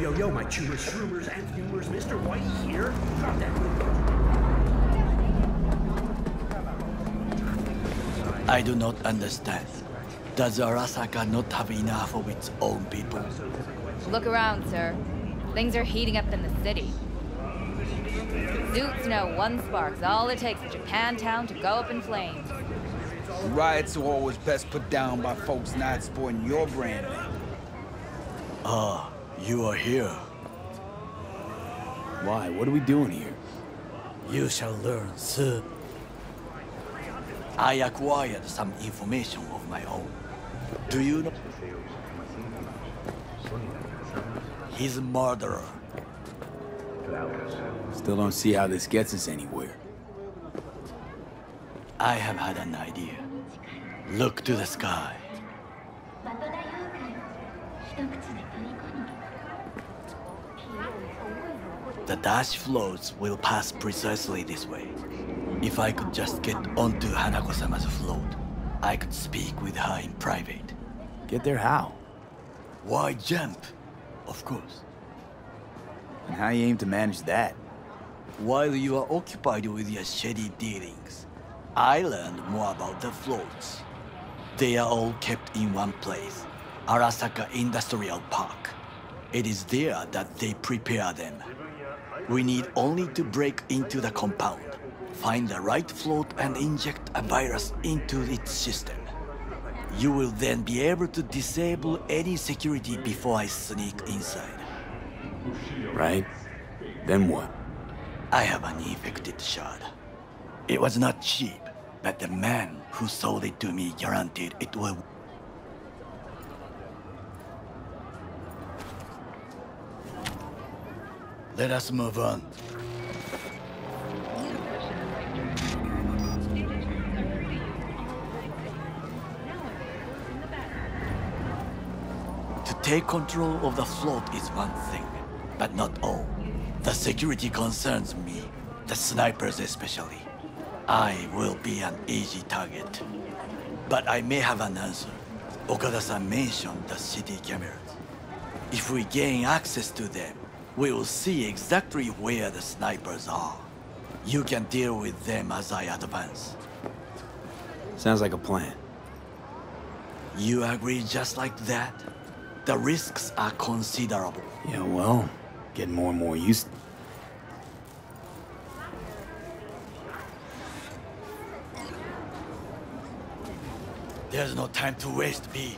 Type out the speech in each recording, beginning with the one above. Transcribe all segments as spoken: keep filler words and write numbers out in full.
Yo, yo, yo, my chewers, shroomers, and viewers, Mister White here. Drop that. I do not understand. Does Arasaka not have enough of its own people? Look around, sir. Things are heating up in the city. Zoots know one spark's all it takes for Japantown to go up in flames. Riots are always best put down by folks not sporting your brand name. Ah, you are here. Why? What are we doing here? You shall learn, sir. I acquired some information of my own. Do you know? He's a murderer. Still don't see how this gets us anywhere. I have had an idea. Look to the sky. The dash floats will pass precisely this way. If I could just get onto Hanako-sama's float, I could speak with her in private. Get there how? Why jump? Of course. And how you aim to manage that? While you are occupied with your shady dealings, I learned more about the floats. They are all kept in one place, Arasaka Industrial Park. It is there that they prepare them. We need only to break into the compound, find the right float and inject a virus into its system. You will then be able to disable any security before I sneak inside. Right? Then what? I have an infected shard. It was not cheap, but the man who sold it to me guaranteed it will. Let us move on. To take control of the float is one thing, but not all. The security concerns me, the snipers especially. I will be an easy target. But I may have an answer. Okada-san mentioned the city cameras. If we gain access to them, we will see exactly where the snipers are. You can deal with them as I advance. Sounds like a plan. You agree just like that? The risks are considerable. Yeah, well, getting more and more used to it. There's no time to waste, B.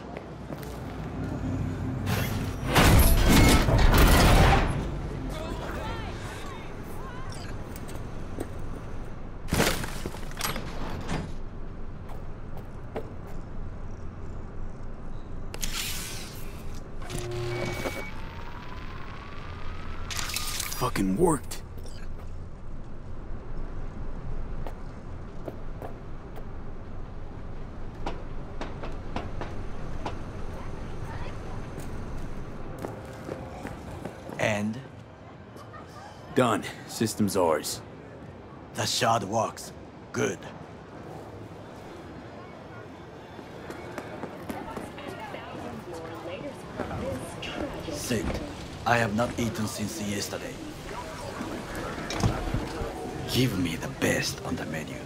Fucking worked. And? Done. System's ours. The shard works. Good. Sick. I have not eaten since yesterday. Give me the best on the menu.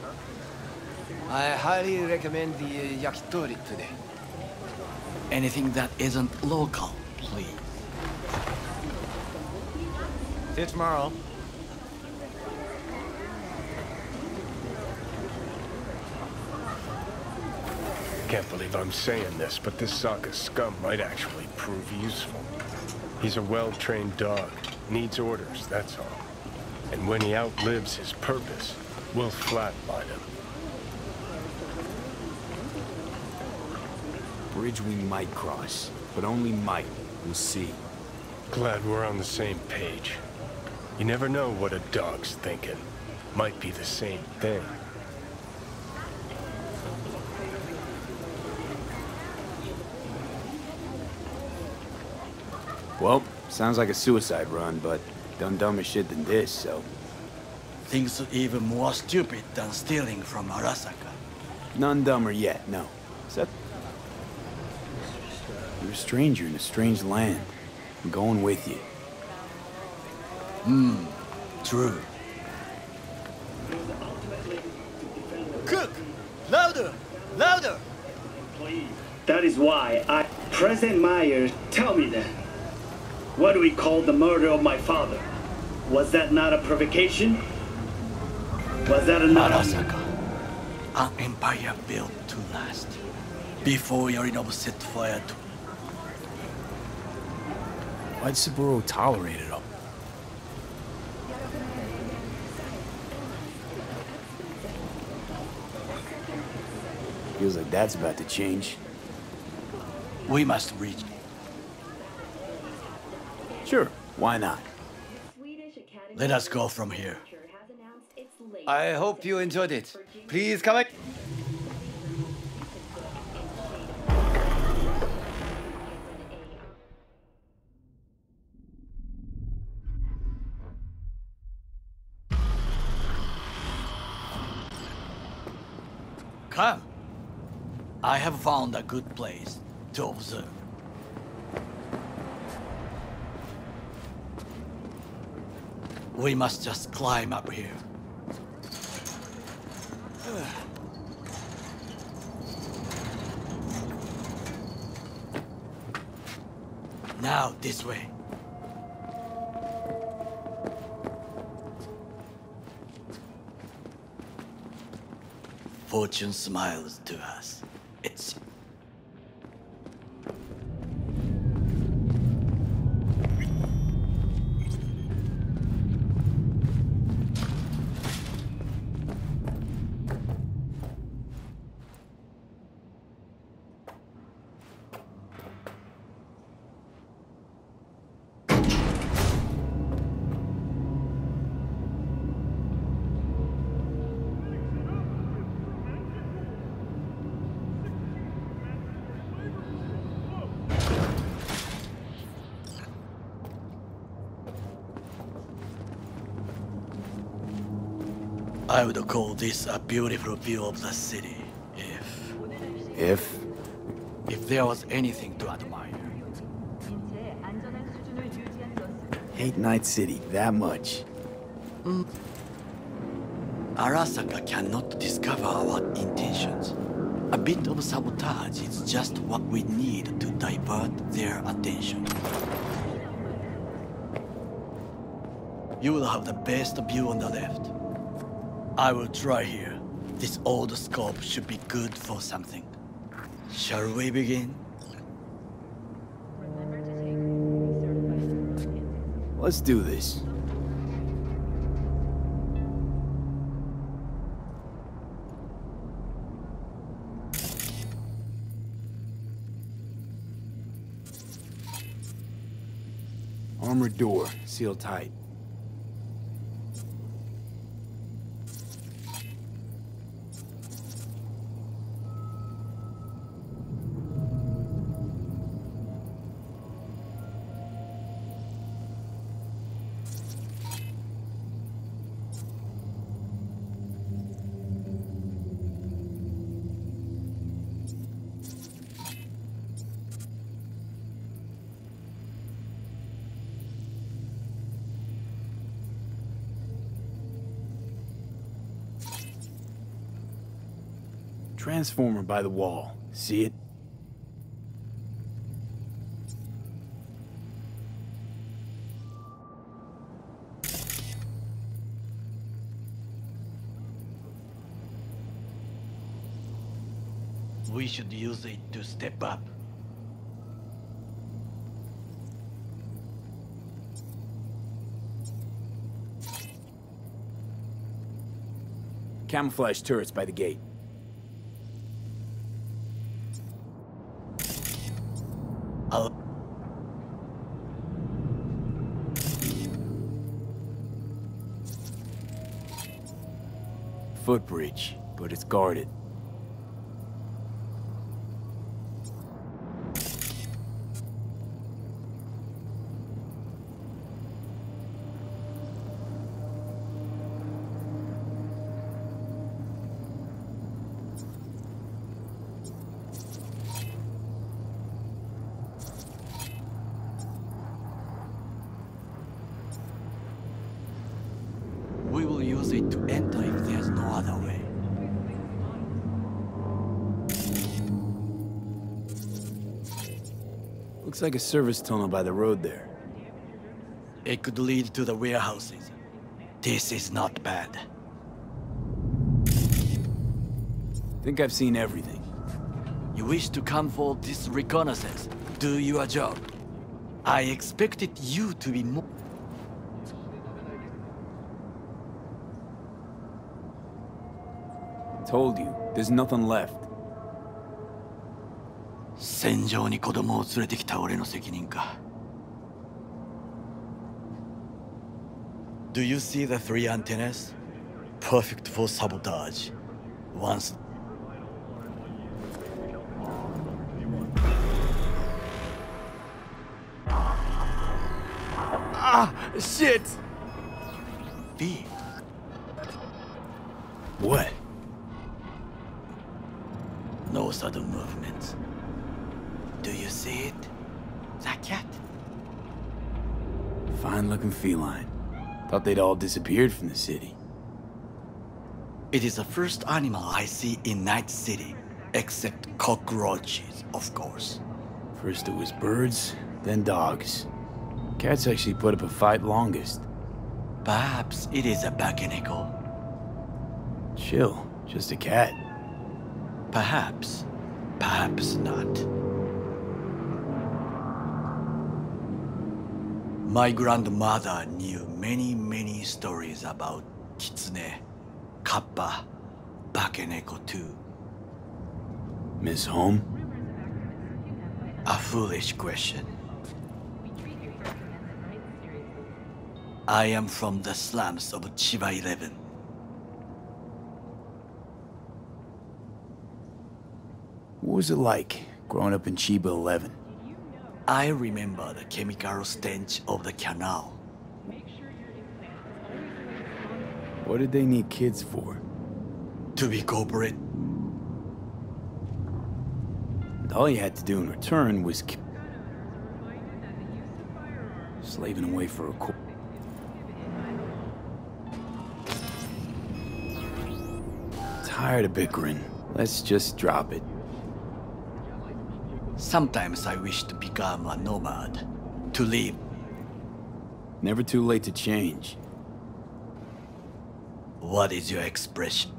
I highly recommend the uh, yakitori today. Anything that isn't local, please. See you tomorrow. Can't believe I'm saying this, but this Saka scum might actually prove useful. He's a well-trained dog, needs orders, that's all. And when he outlives his purpose, we'll flatline him. Bridge we might cross, but only might. We'll see. Glad we're on the same page. You never know what a dog's thinking. Might be the same thing. Well, sounds like a suicide run, but done dumber shit than this, so... Things are even more stupid than stealing from Arasaka. None dumber yet, no. Except... You're a stranger in a strange land. I'm going with you. Hmm, true. Cook! Louder! Louder! Please. That is why I... President Myers, tell me then. What do we call the murder of my father? Was that not a provocation? Was that another... Arasaka, an empire built to last. Before Yorinobu set fire to... Why'd Saburo tolerate it all? Feels like that's about to change. We must reach. Sure, why not? Let us go from here. I hope you enjoyed it. Please come back. Come. I have found a good place to observe. We must just climb up here. Now, this way. Fortune smiles to us. It's... I would call this a beautiful view of the city, if... If? If there was anything to admire. Hate Night City that much. Mm. Arasaka cannot discover our intentions. A bit of sabotage is just what we need to divert their attention. You will have the best view on the left. I will try here. This old scope should be good for something. Shall we begin? Let's do this. Armored door, sealed tight. Transformer by the wall. See it? We should use it to step up. Camouflage turrets by the gate. Footbridge, but it's guarded. to enter if there's no other way. Looks like a service tunnel by the road there. It could lead to the warehouses. This is not bad. Think I've seen everything. You wish to come for this reconnaissance. Do your job. I expected you to be more... Told you, there's nothing left. 戦場に子供を連れてきた俺の責任か。 Do you see the three antennas? Perfect for sabotage. Once... Ah, shit! B. What? No sudden movements. Do you see it? That cat? Fine looking feline. Thought they'd all disappeared from the city. It is the first animal I see in Night City. Except cockroaches, of course. First it was birds, then dogs. Cats actually put up a fight longest. Perhaps it is a Bakeneko. Chill, just a cat. Perhaps, perhaps not. My grandmother knew many, many stories about Kitsune, Kappa, Bakeneko too. Miss Home? A foolish question. I am from the slums of Chiba eleven. What was it like, growing up in Chiba eleven? I remember the chemical stench of the canal. What did they need kids for? To be corporate. And all you had to do in return was... slaving away for a co... Tired of bickering. Let's just drop it. Sometimes I wish to become a nomad, to leave. Never too late to change. What is your expression?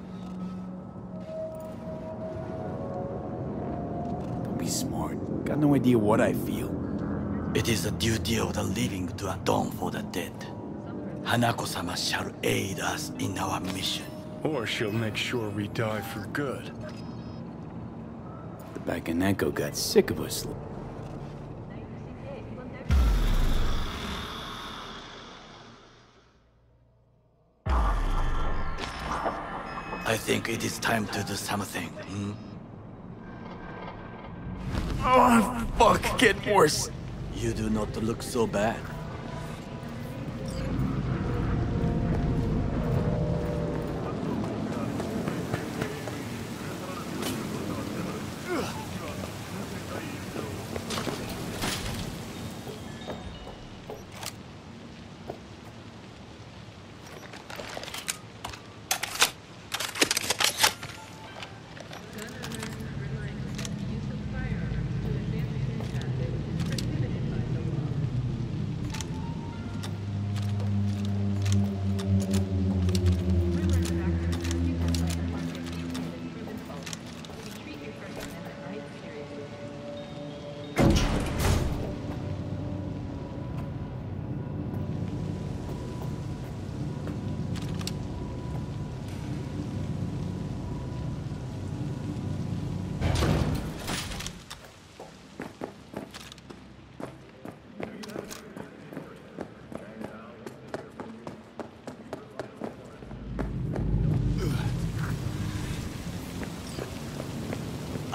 Don't be smart. Got no idea what I feel. It is the duty of the living to atone for the dead. Hanako-sama shall aid us in our mission. Or she'll make sure we die for good. Bakeneko got sick of us. I think it is time to do something, hmm? Oh, fuck, get worse! You do not look so bad.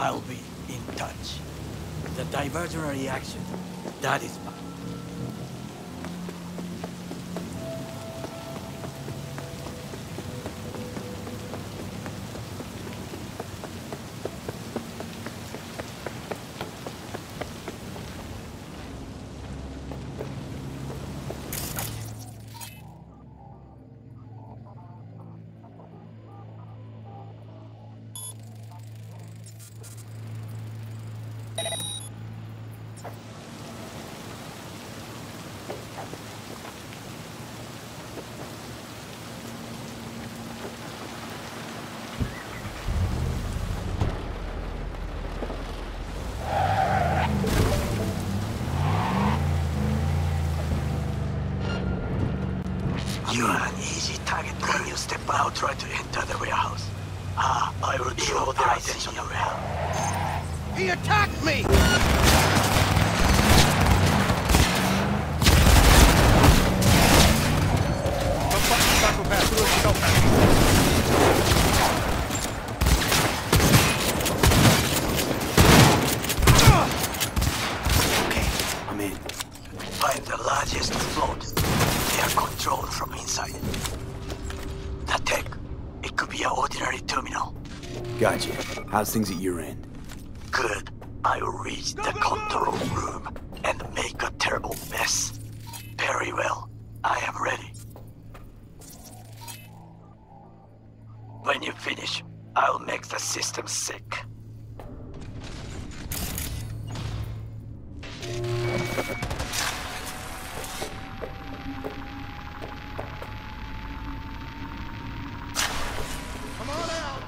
I'll be in touch. The diversionary reaction, that is mine. You are an easy target when you step out, try to enter the warehouse. Ah, I will draw their attention away. He attacked me! Okay, I'm in. Find the largest float. They are controlled from inside. The tech, it could be an ordinary terminal. Gotcha. How's things at your end? Good. I will reach the control room and make a terrible mess. Very well. I am ready. When you finish, I'll make the system sick. Come on out!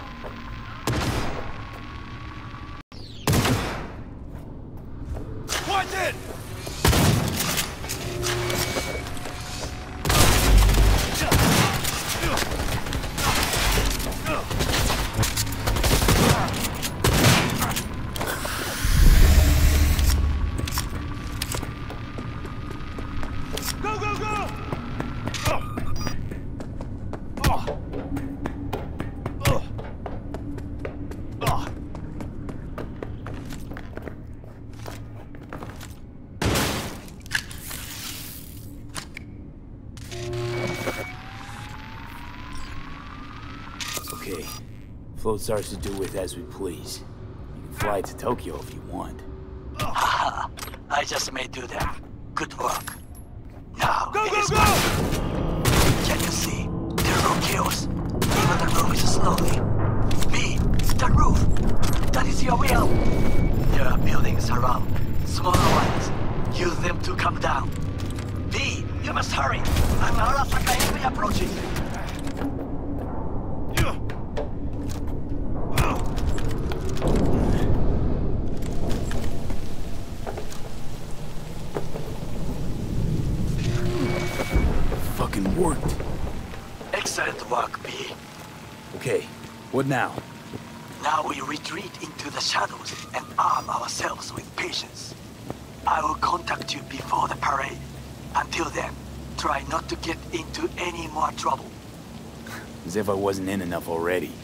Watch it! Floats ours to do with as we please. You can fly to Tokyo if you want. Haha, I just may do that. Good work. Now, go, it go, is go! Can you see? The room kills. Even the roof is slowly. B, the roof! That is your will! There are buildings around. Smaller ones. Use them to come down. B, you must hurry! I'm Arasaka enemy approaching. Worked. Excellent work, B. Okay, what now? Now we retreat into the shadows and arm ourselves with patience. I will contact you before the parade. Until then, try not to get into any more trouble. As if I wasn't in enough already.